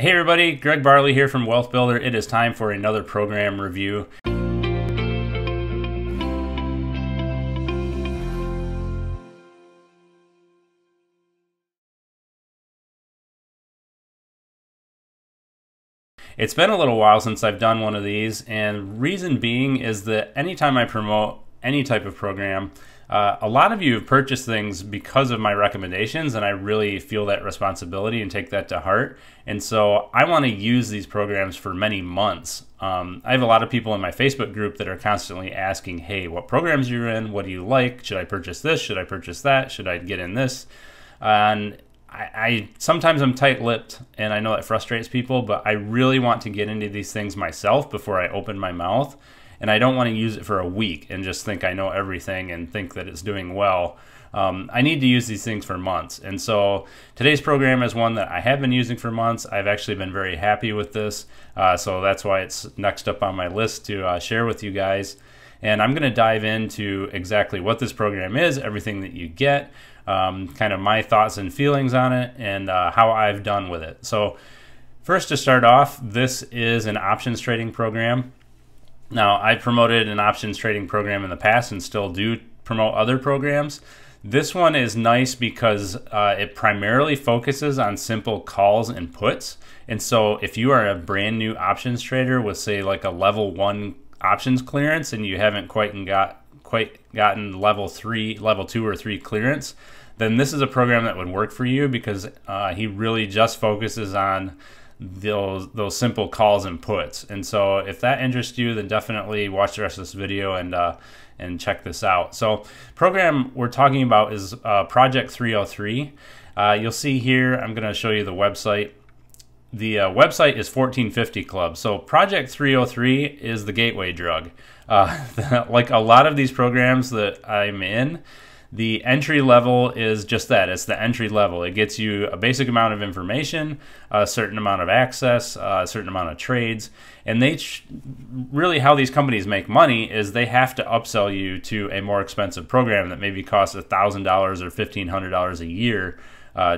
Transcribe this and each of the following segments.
Hey everybody, Greg Barley here from Wealth Builder. It is time for another program review. It's been a little while since I've done one of these, and reason being is that anytime I promote any type of program, a lot of you have purchased things because of my recommendations, and I really feel that responsibility and take that to heart. And so I want to use these programs for many months. I have a lot of people in my Facebook group that are constantly asking, hey, what programs you're in? What do you like? Should I purchase this? Should I purchase that? Should I get in this? And I sometimes I'm tight-lipped, and I know that frustrates people, but I really want to get into these things myself before I open my mouth. And I don't want to use it for a week and just think I know everything and think that it's doing well. I need to use these things for months. And so today's program is one that I have been using for months. I've actually been very happy with this. So that's why it's next up on my list to share with you guys. And I'm going to dive into exactly what this program is, everything that you get, kind of my thoughts and feelings on it, and how I've done with it. So first, to start off, this is an options trading program. Now, I promoted an options trading program in the past and still do promote other programs. This one is nice because it primarily focuses on simple calls and puts. And so if you are a brand new options trader with, say, like a level 1 options clearance, and you haven't quite gotten level 2 or 3 clearance, then this is a program that would work for you, because he really just focuses on those simple calls and puts. And so if that interests you, then definitely watch the rest of this video and check this out. So program we're talking about is Project 303. You'll see here, I'm going to show you the website. The website is 1450 Club. So Project 303 is the gateway drug. Like a lot of these programs that I'm in, the entry level is just that. It's the entry level. It gets you a basic amount of information, a certain amount of access, a certain amount of trades. And they really, how these companies make money is they have to upsell you to a more expensive program that maybe costs $1,000 or $1,500 a year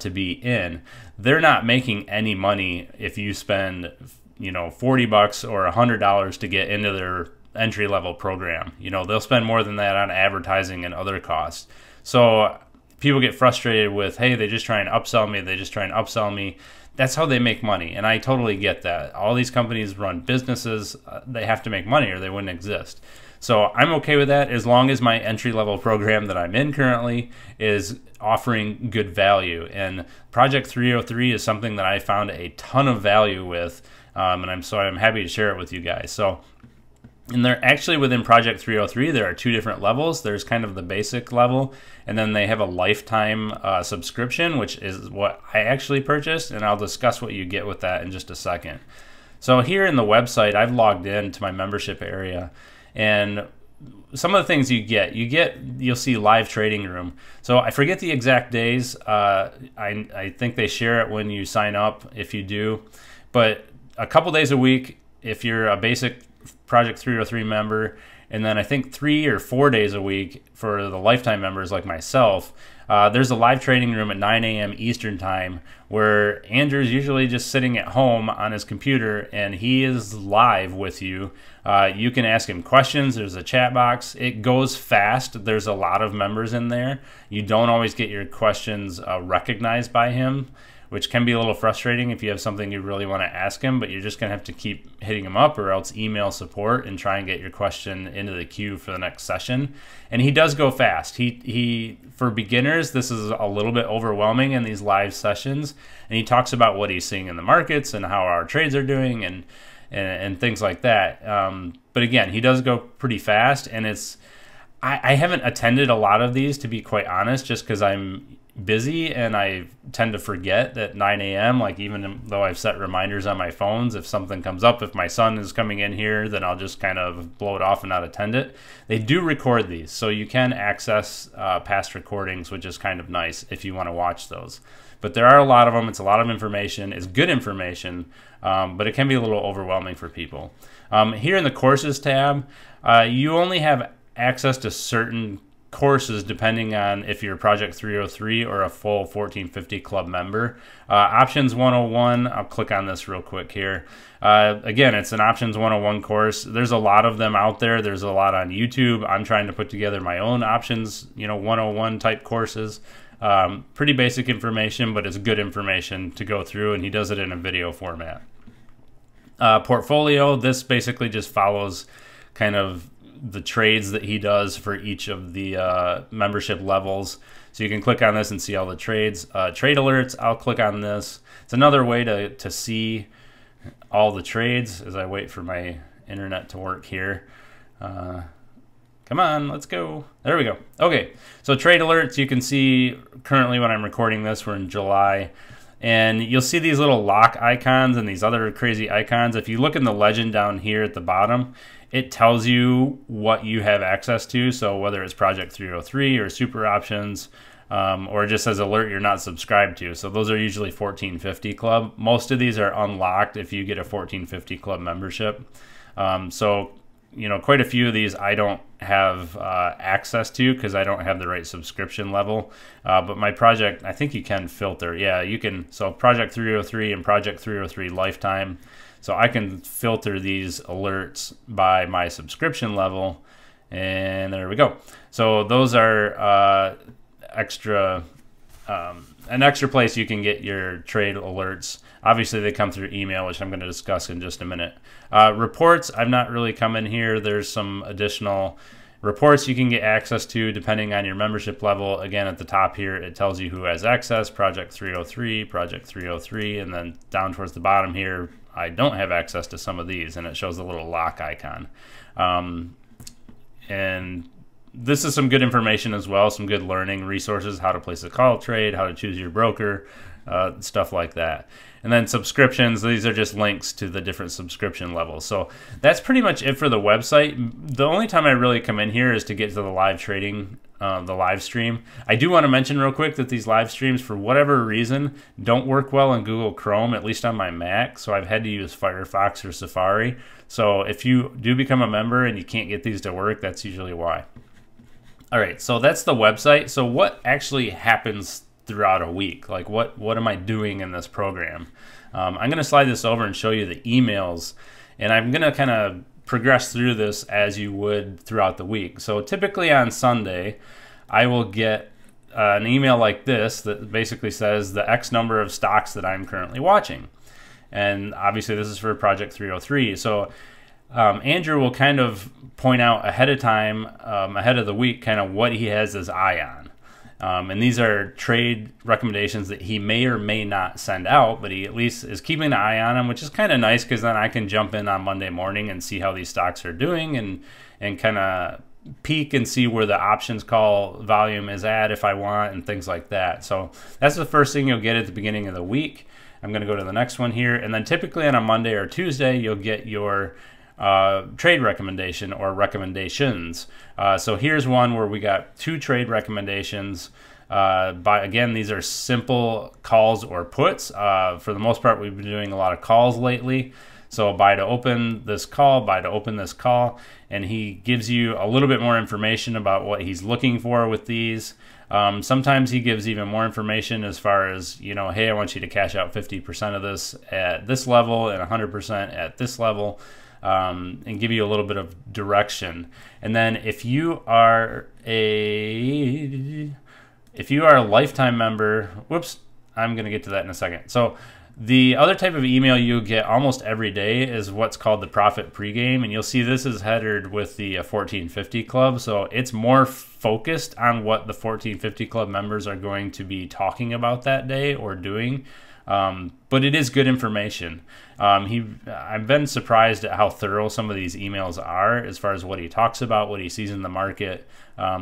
to be in. They're not making any money if you spend, you know, $40 or $100 to get into their entry-level program. You know, they'll spend more than that on advertising and other costs. So people get frustrated with, hey, they just try and upsell me, they just try and upsell me. That's how they make money, and I totally get that. All these companies run businesses, they have to make money or they wouldn't exist. So I'm okay with that, as long as my entry-level program that I'm in currently is offering good value. And Project 303 is something that I found a ton of value with, and I'm happy to share it with you guys. So, and they're actually, within Project 303, there are two different levels. There's kind of the basic level, and then they have a lifetime subscription, which is what I actually purchased, and I'll discuss what you get with that in just a second. So here in the website, I've logged in to my membership area, and some of the things you'll see live trading room. So I forget the exact days. I think they share it when you sign up, if you do. But a couple days a week, if you're a basic Project 303 member, and then I think 3 or 4 days a week for the lifetime members like myself, there's a live trading room at 9 a.m. Eastern time, where Andrew's usually just sitting at home on his computer, and he is live with you. You can ask him questions. There's a chat box. It goes fast. There's a lot of members in there. You don't always get your questions recognized by him, which can be a little frustrating if you have something you really want to ask him, but you're just going to have to keep hitting him up, or else email support and try and get your question into the queue for the next session. And he does go fast. He for beginners, this is a little bit overwhelming in these live sessions, and he talks about what he's seeing in the markets and how our trades are doing and things like that. But again, he does go pretty fast, and I haven't attended a lot of these, to be quite honest, just because I'm busy and I tend to forget that 9 a.m. like, even though I've set reminders on my phones, if something comes up, if my son is coming in here, then I'll just kind of blow it off and not attend it. They do record these, so you can access past recordings, which is kind of nice if you want to watch those. But there are a lot of them. It's a lot of information. It's good information, but it can be a little overwhelming for people. Here in the courses tab, you only have access to certain courses depending on if you're Project 303 or a full 1450 Club member. Options 101, I'll click on this real quick here. Again, it's an Options 101 course. There's a lot of them out there. There's a lot on YouTube. I'm trying to put together my own Options, 101 type courses. Pretty basic information, but it's good information to go through, and he does it in a video format. Portfolio, this basically just follows kind of the trades that he does for each of the membership levels. So you can click on this and see all the trades. Trade alerts, I'll click on this. It's another way to see all the trades as I wait for my internet to work here. Come on, let's go. There we go. Okay, so trade alerts, you can see currently when I'm recording this, we're in July, and you'll see these little lock icons and these other crazy icons. If you look in the legend down here at the bottom, it tells you what you have access to. So whether it's Project 303 or Super Options, or it just says alert you're not subscribed to. So those are usually 1450 Club. Most of these are unlocked if you get a 1450 Club membership. So quite a few of these I don't have access to because I don't have the right subscription level. But my project, I think you can filter. Yeah, you can. So Project 303 and Project 303 Lifetime. So I can filter these alerts by my subscription level. And there we go. So those are an extra place you can get your trade alerts. Obviously they come through email, which I'm going to discuss in just a minute. Reports, I've not really come in here. There's some additional reports you can get access to depending on your membership level. Again, at the top here, it tells you who has access, Project 303, Project 303, and then down towards the bottom here, I don't have access to some of these, and it shows the little lock icon. And this is some good information as well, some good learning resources, how to place a call trade, how to choose your broker, stuff like that. And then subscriptions, these are just links to the different subscription levels. So that's pretty much it for the website. The only time I really come in here is to get to the live trading, the live stream. I do want to mention real quick that these live streams, for whatever reason, don't work well in Google Chrome, at least on my Mac. So I've had to use Firefox or Safari. So if you do become a member and you can't get these to work, that's usually why. All right, so that's the website. So what actually happens throughout a week? Like what am I doing in this program? I'm gonna slide this over and show you the emails, and I'm gonna kind of progress through this as you would throughout the week. So typically on Sunday, I will get an email like this that basically says the X number of stocks that I'm currently watching. And obviously this is for Project 303. So Andrew will kind of point out ahead of time, ahead of the week, kind of what he has his eye on. And these are trade recommendations that he may or may not send out, but he at least is keeping an eye on them, which is kind of nice because then I can jump in on Monday morning and see how these stocks are doing and kind of peek and see where the options call volume is at if I want and things like that. So that's the first thing you'll get at the beginning of the week. I'm going to go to the next one here. And then typically on a Monday or Tuesday, you'll get your trade recommendation or recommendations. So here's one where we got two trade recommendations. But again, these are simple calls or puts. For the most part, we've been doing a lot of calls lately. So buy to open this call, buy to open this call. And he gives you a little bit more information about what he's looking for with these. Sometimes he gives even more information as far as, hey, I want you to cash out 50% of this at this level and 100% at this level. And give you a little bit of direction. And then if you are a lifetime member, whoops, I'm gonna get to that in a second. So the other type of email you get almost every day is what's called the Profit Pregame, and you'll see this is headered with the 1450 Club. So it's more focused on what the 1450 Club members are going to be talking about that day or doing. But it is good information. I've been surprised at how thorough some of these emails are as far as what he talks about, what he sees in the market.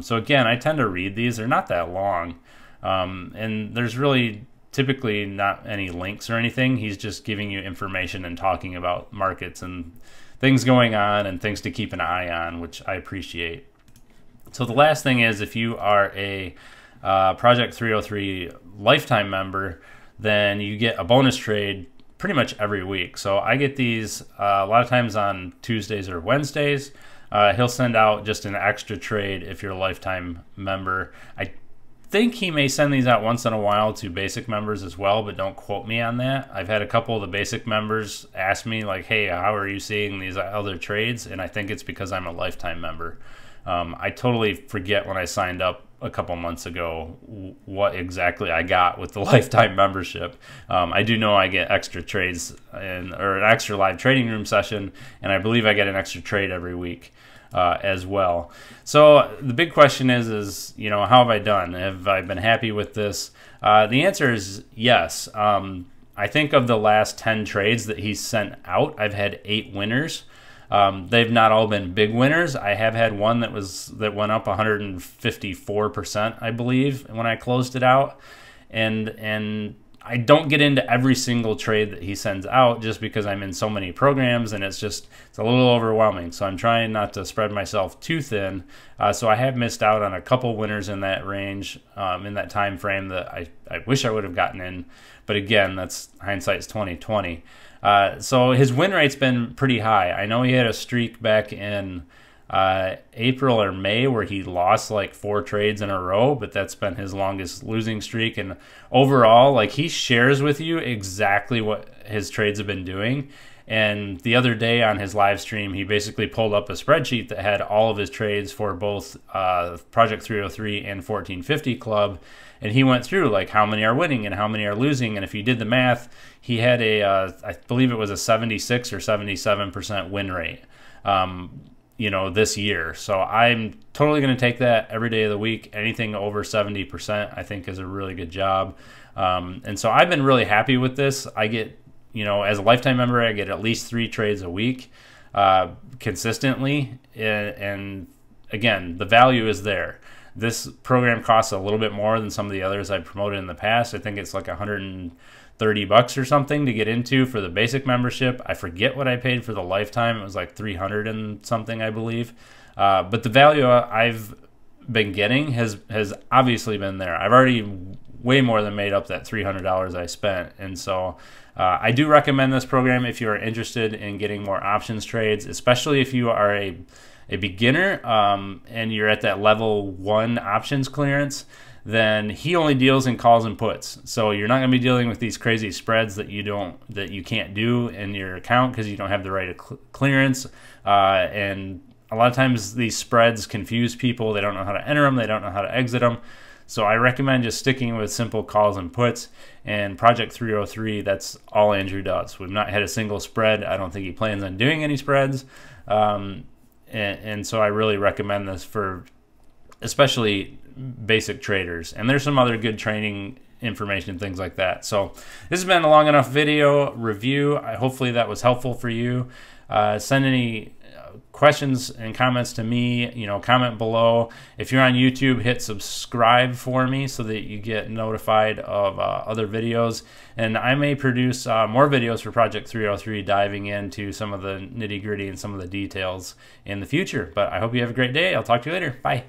So again, I tend to read these. They're not that long. And there's really typically not any links or anything. He's just giving you information and talking about markets and things going on and things to keep an eye on, which I appreciate. So the last thing is, if you are a Project 303 lifetime member, then you get a bonus trade pretty much every week. So I get these a lot of times on Tuesdays or Wednesdays. He'll send out just an extra trade if you're a lifetime member. I think he may send these out once in a while to basic members as well, but don't quote me on that. I've had a couple of the basic members ask me like, hey, how are you seeing these other trades? And I think it's because I'm a lifetime member. I totally forget when I signed up a couple months ago what exactly I got with the lifetime membership. I do know I get extra trades or an extra live trading room session, and I believe I get an extra trade every week as well. So the big question is, you know, how have I done? Have I been happy with this? The answer is yes. I think of the last 10 trades that he sent out, I've had 8 winners. They've not all been big winners. I have had one that went up 154%, I believe, when I closed it out. And I don't get into every single trade that he sends out just because I'm in so many programs, and it's a little overwhelming. So I'm trying not to spread myself too thin. So I have missed out on a couple winners in that range, in that time frame that I wish I would have gotten in. But again, that's hindsight's 20/20. So his win rate's been pretty high. I know he had a streak back in April or May where he lost like 4 trades in a row, but that's been his longest losing streak. And overall, like, he shares with you exactly what his trades have been doing. And the other day on his live stream, he basically pulled up a spreadsheet that had all of his trades for both Project 303 and 1450 Club. And he went through like how many are winning and how many are losing. And if you did the math, he had a, I believe it was a 76 or 77% win rate, you know, this year. So I'm totally going to take that every day of the week. Anything over 70%, I think, is a really good job. And so I've been really happy with this. I get, you know, as a lifetime member, I get at least 3 trades a week consistently. And again, the value is there. This program costs a little bit more than some of the others I promoted in the past. I think it's like $130 or something to get into for the basic membership. I forget what I paid for the lifetime. It was like 300 and something, I believe. But the value I've been getting has obviously been there. I've already way more than made up that $300 I spent. And so I do recommend this program if you are interested in getting more options trades, especially if you are a beginner and you're at that level 1 options clearance. Then he only deals in calls and puts, so you're not going to be dealing with these crazy spreads that you can't do in your account because you don't have the right clearance. And a lot of times these spreads confuse people. They don't know how to enter them. They don't know how to exit them. So I recommend just sticking with simple calls and puts. And Project 303, that's all Andrew does. We've not had a single spread. I don't think he plans on doing any spreads. And so I really recommend this for especially basic traders. And there's some other good training information, things like that. So this has been a long enough video review. Hopefully that was helpful for you. Send any questions and comments to me, you know, comment below. If you're on YouTube, hit subscribe for me so that you get notified of other videos. And I may produce more videos for Project 303 diving into some of the nitty-gritty and some of the details in the future. But I hope you have a great day. I'll talk to you later. Bye.